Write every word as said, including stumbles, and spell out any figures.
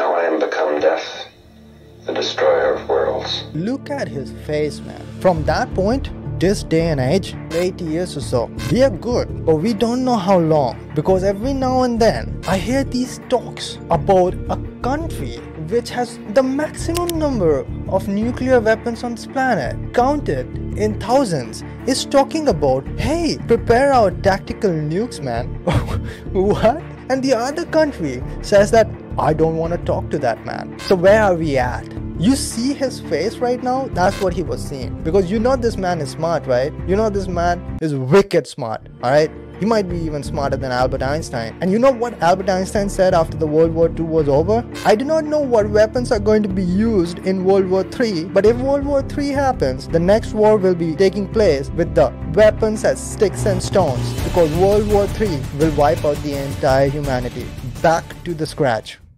Now I am become death, the destroyer of worlds. Look at his face, man. From that point, this day and age, eighty years or so, we are good, but we don't know how long, because every now and then I hear these talks about a country which has the maximum number of nuclear weapons on this planet, counted in thousands, is talking about, hey, prepare our tactical nukes, man. What? And the other country says that, I don't want to talk to that man. So where are we at? You see his face right now? That's what he was seeing. Because you know this man is smart, right? You know this man is wicked smart, alright? He might be even smarter than Albert Einstein. And you know what Albert Einstein said after the World War Two was over? I do not know what weapons are going to be used in World War Three, but if World War Three happens, the next war will be taking place with the weapons as sticks and stones, because World War Three will wipe out the entire humanity back to the scratch.